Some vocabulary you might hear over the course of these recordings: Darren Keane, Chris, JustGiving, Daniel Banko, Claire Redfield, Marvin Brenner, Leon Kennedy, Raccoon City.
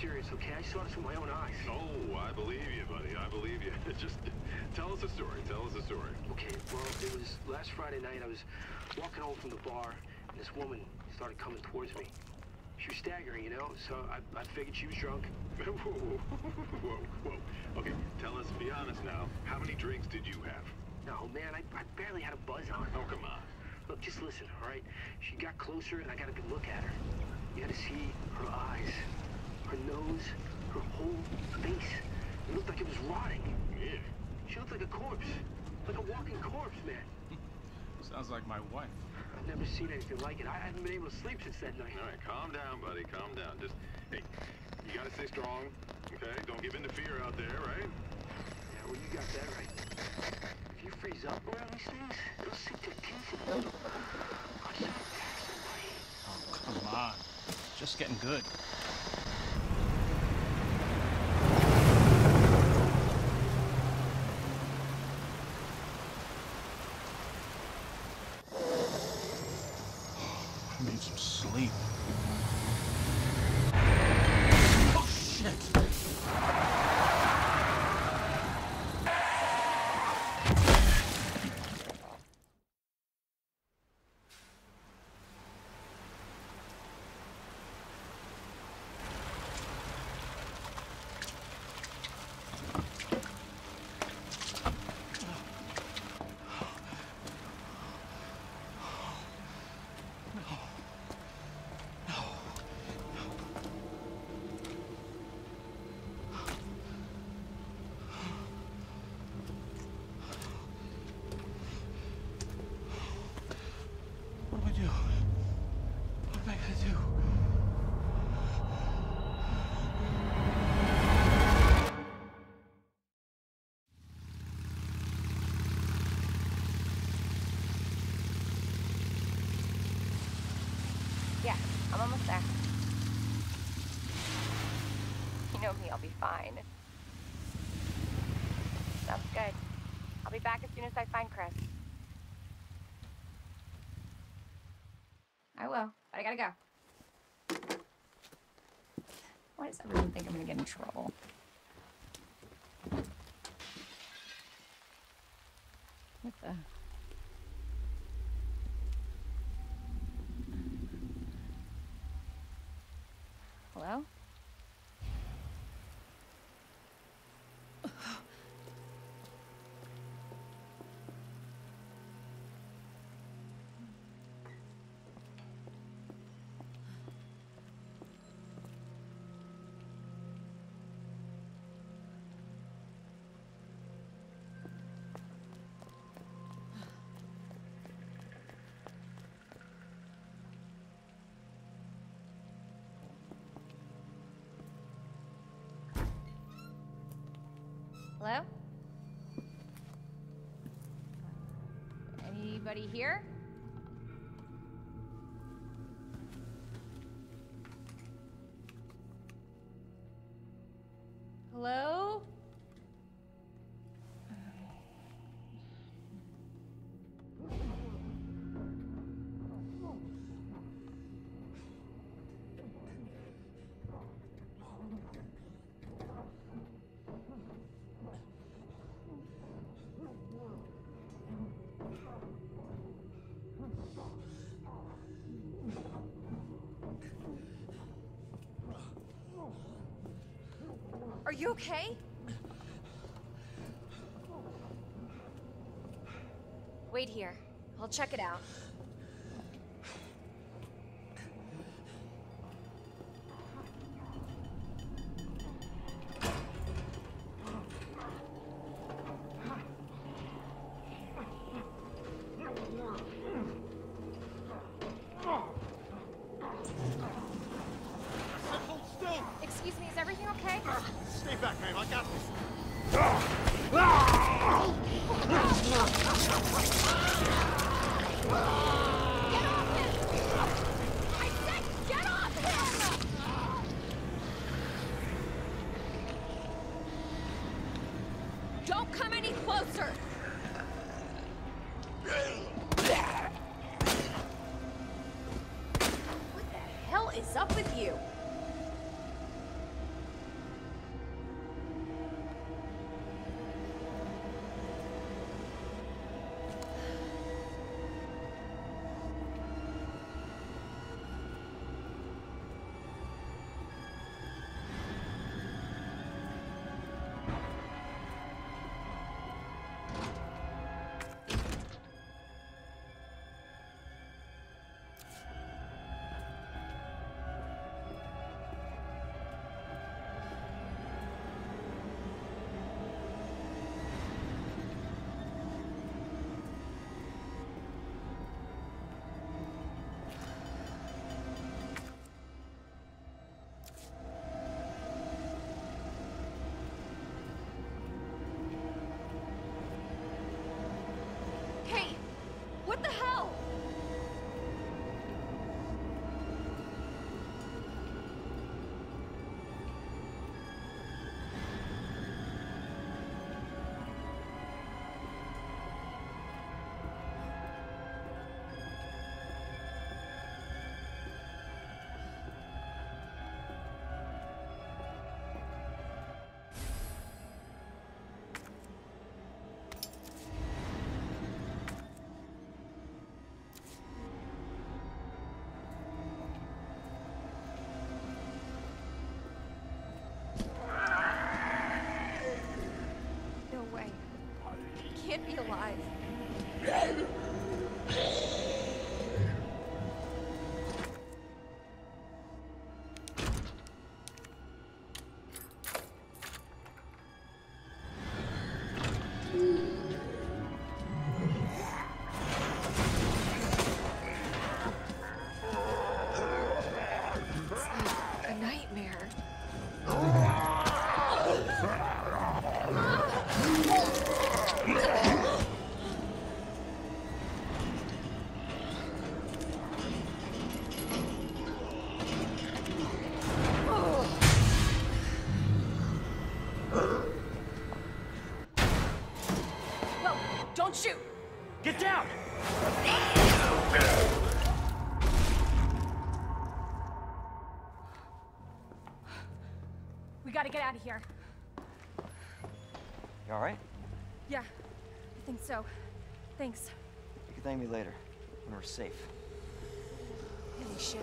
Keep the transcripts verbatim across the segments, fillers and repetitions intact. serious, okay? I saw this with my own eyes. Oh, I believe you, buddy. I believe you. Just tell us a story. Tell us a story. Okay, well, it was last Friday night. I was walking home from the bar, and this woman started coming towards me. She was staggering, you know, so I, I figured she was drunk. Whoa, whoa, whoa. Okay, tell us, be honest now, how many drinks did you have? No, man, I, I barely had a buzz on. Oh, come on. Look, just listen, all right? She got closer, and I got a good look at her. You had to see her eyes, her nose, her whole face. It looked like it was rotting. Yeah. She looked like a corpse, like a walking corpse, man. Sounds like my wife. I've never seen anything like it. I haven't been able to sleep since that night. All right, calm down, buddy. Calm down. Just, hey, you gotta stay strong, okay? Don't give in to fear out there, right? Yeah, well, you got that right. If you freeze up around these things, it'll sink their teeth in you. I'm trying to attack somebody. Oh, come on. It's just getting good. I'm almost there. You know me, I'll be fine. Sounds good. I'll be back as soon as I find Chris. I will, but I gotta go. Why does everyone think I'm gonna get in trouble? What the... Hello? Hello? Anybody here? Hello? Are you okay? Wait here. I'll check it out. Don't come any closer! What the hell is up with you? We gotta get out of here. You all right? Yeah, I think so. Thanks. You can thank me later, when we're safe. Holy shit.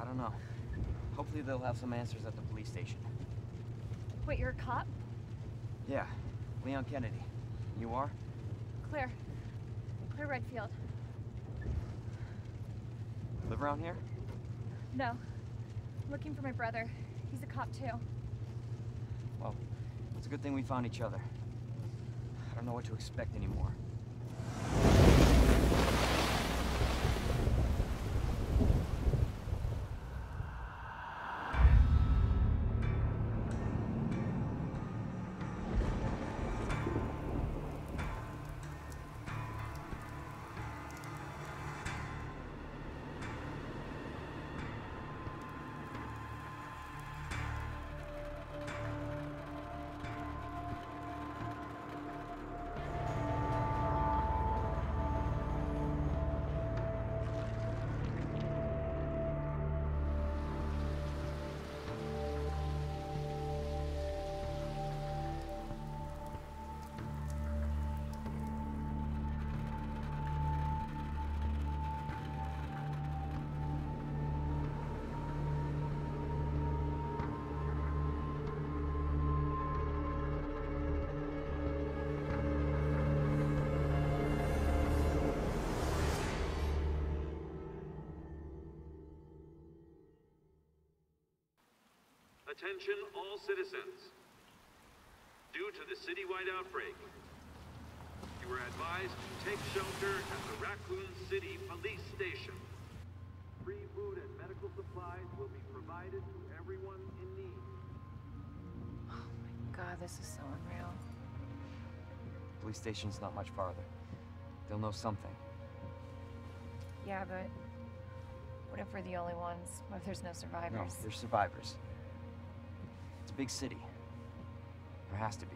I don't know. Hopefully they'll have some answers at the police station. Wait, you're a cop? Yeah. Leon Kennedy. You are? Claire. Claire Redfield. Live around here? No. I'm looking for my brother. He's a cop too. Well, it's a good thing we found each other. I don't know what to expect anymore. Attention all citizens. Due to the citywide outbreak, you are advised to take shelter at the Raccoon City police station. Free food and medical supplies will be provided to everyone in need. Oh my god, this is so unreal. The police station's not much farther. They'll know something. Yeah, but what if we're the only ones? What if there's no survivors? No, there's survivors. Big city. There has to be.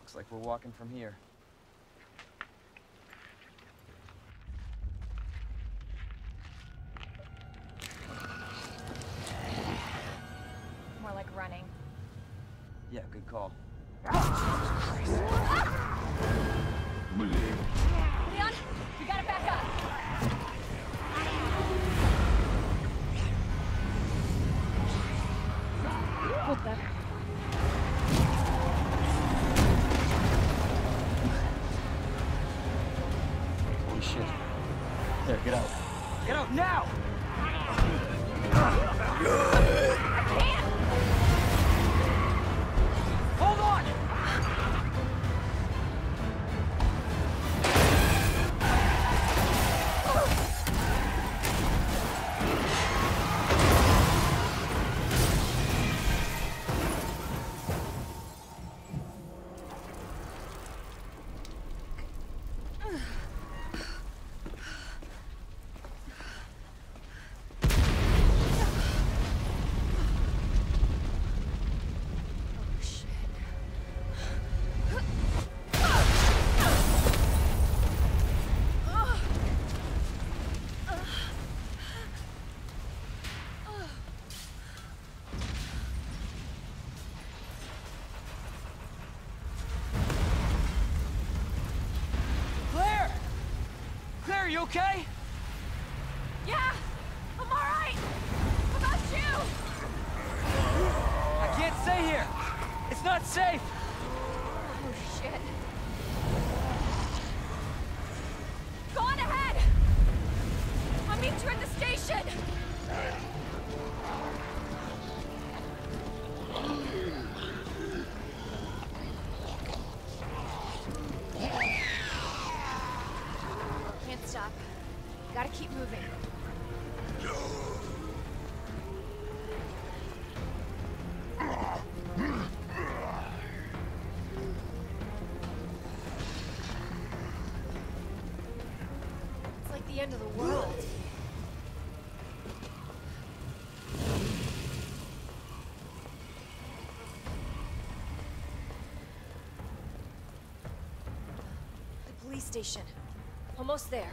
Looks like we're walking from here. Yeah, good call. Leon, you gotta back up! What the? Holy shit. There, get out. Get out now! I can't! You okay? Yeah, I'm all right. How about you? I can't stay here. It's not safe. Oh, shit. Go on ahead. Gotta keep moving. It's like the end of the world. The police station. Almost there.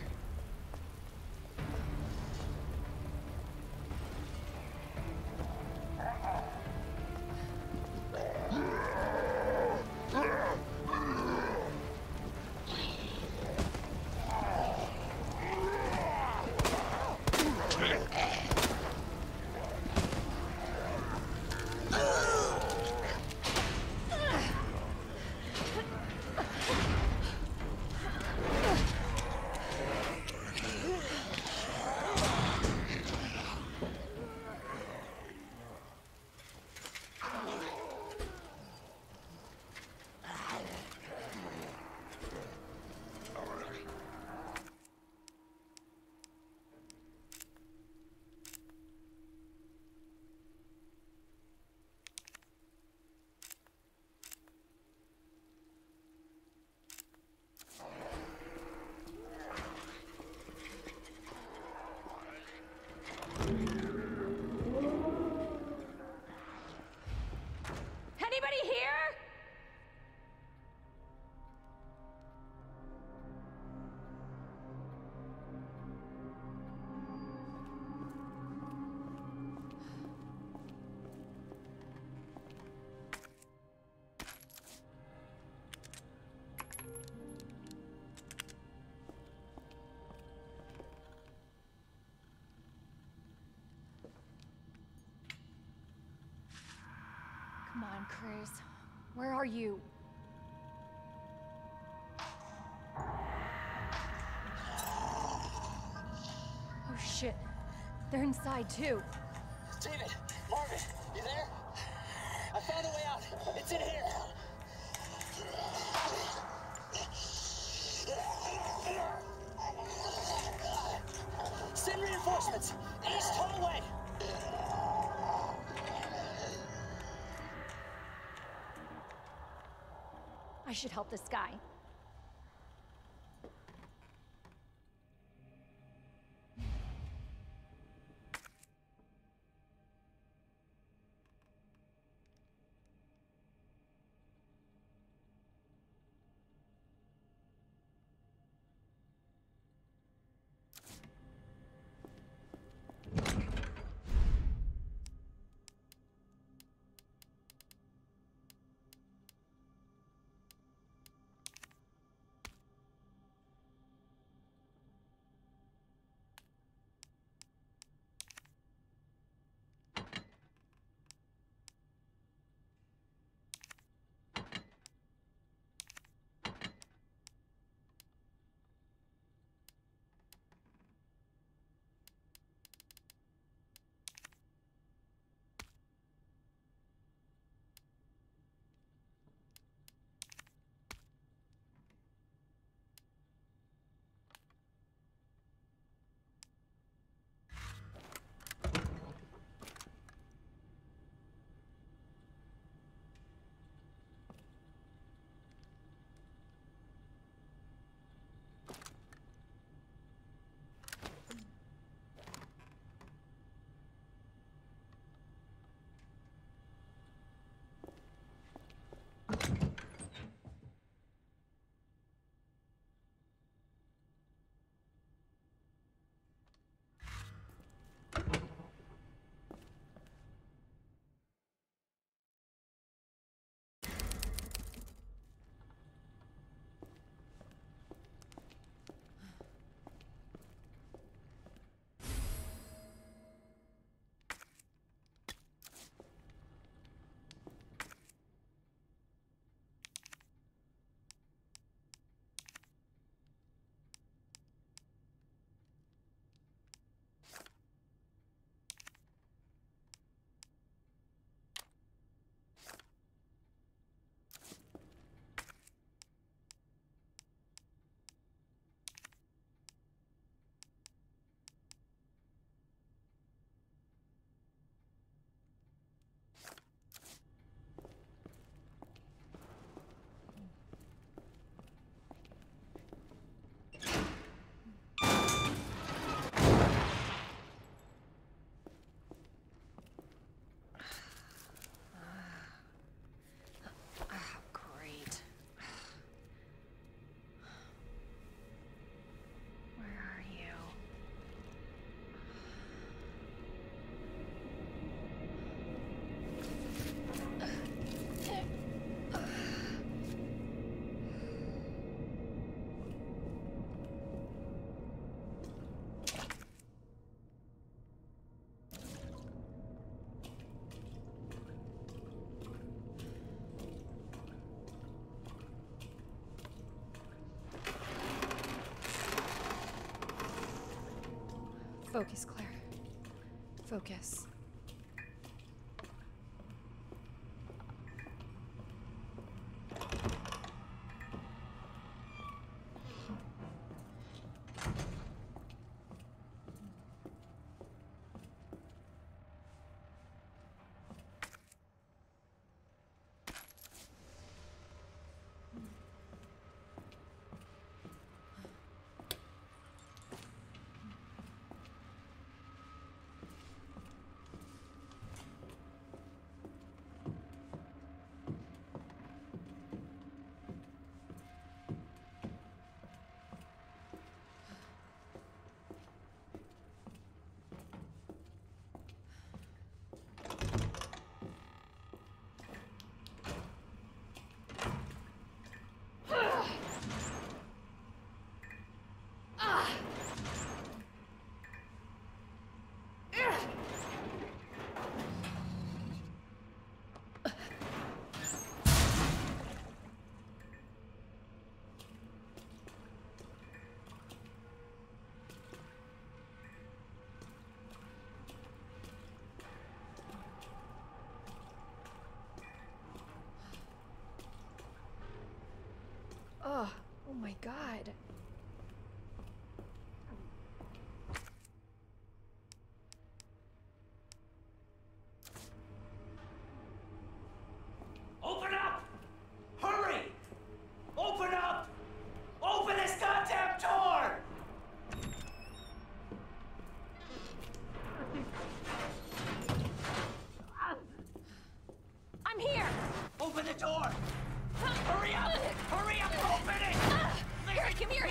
Come on, Chris. Where are you? Oh shit. They're inside too. David! Marvin! You there? I found a way out! It's in here! Send reinforcements! East hallway! I should help this guy. Focus, Claire. Focus. Oh, oh my God. Open up! Hurry! Open up! Open this goddamn door! I'm here! Open the door! Hurry up! Hurry up! Open it! Claire, come here!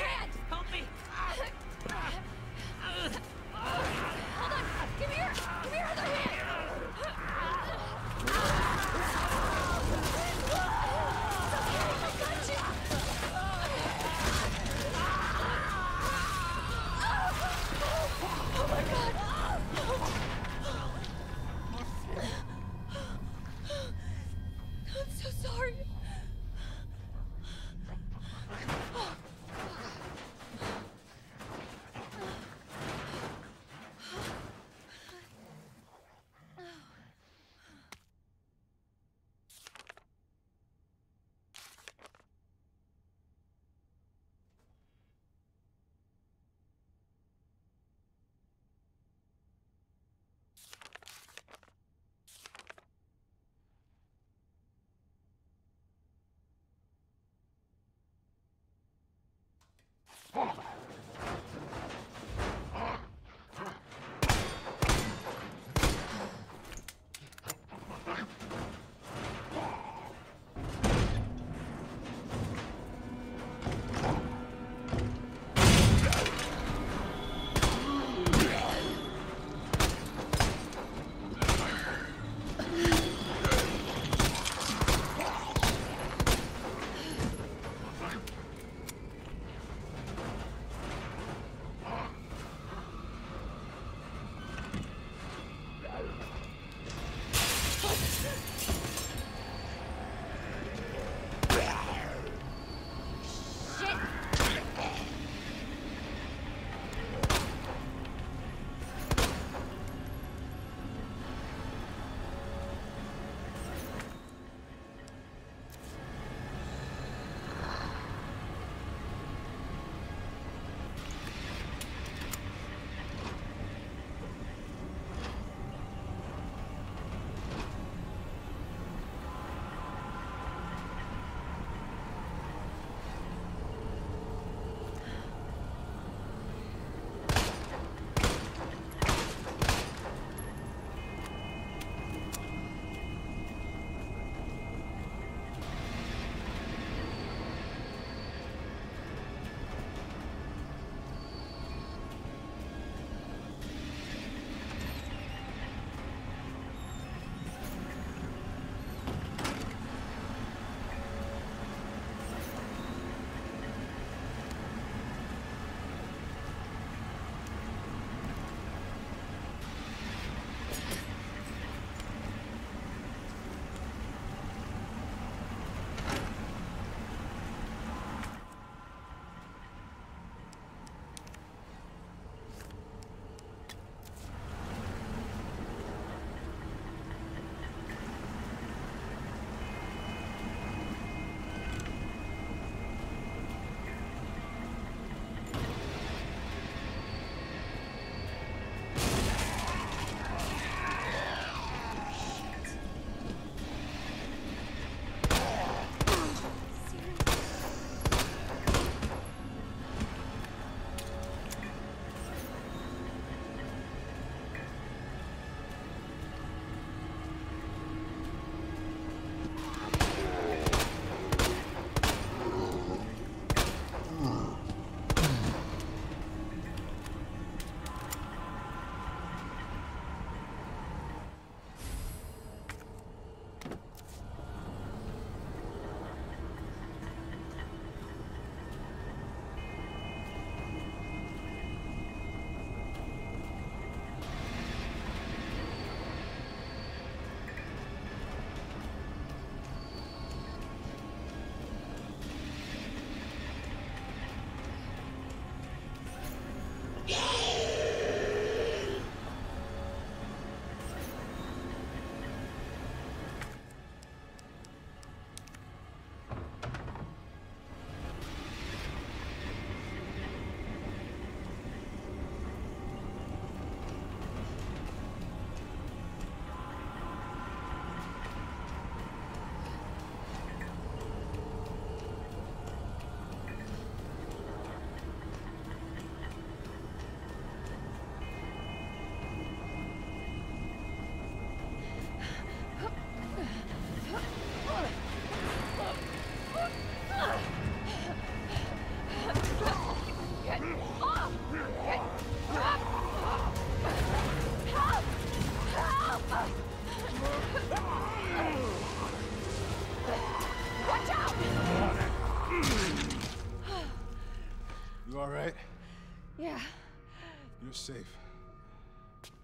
You're safe.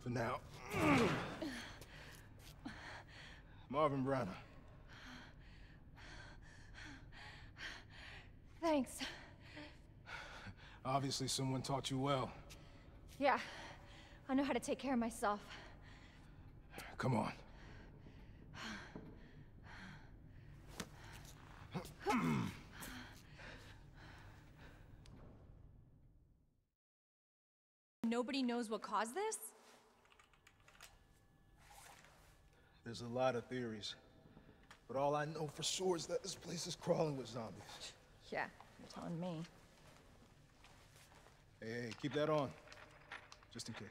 For now. Marvin Brenner. Thanks. Obviously someone taught you well. Yeah. I know how to take care of myself. Come on. Nobody knows what caused this? There's a lot of theories, but all I know for sure is that this place is crawling with zombies. Yeah, you're telling me. Hey, hey, keep that on, just in case.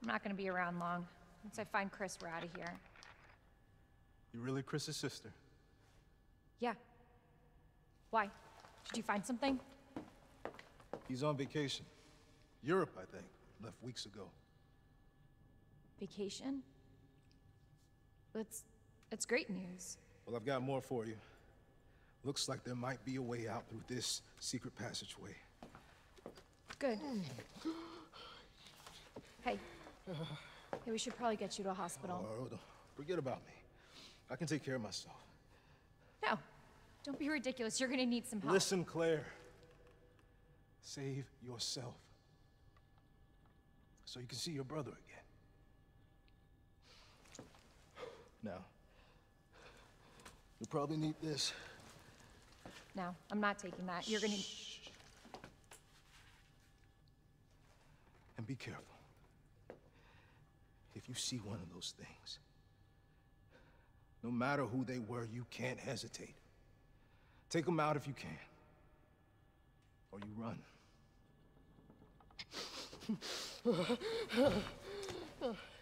I'm not gonna be around long. Once I find Chris, we're out of here. You really Chris's sister? Yeah. Why? Did you find something? He's on vacation. Europe, I think. Left weeks ago. Vacation? That's... that's great news. Well, I've got more for you. Looks like there might be a way out through this secret passageway. Good. Hey. Hey, we should probably get you to a hospital. Oh, don't forget about me. I can take care of myself. No. Don't be ridiculous. You're gonna need some help. Listen, Claire. Save yourself. So you can see your brother again. Now, you'll probably need this. No, I'm not taking that. You're gonna... Shh. And be careful. If you see one of those things, no matter who they were, you can't hesitate. Take them out if you can. Or you run.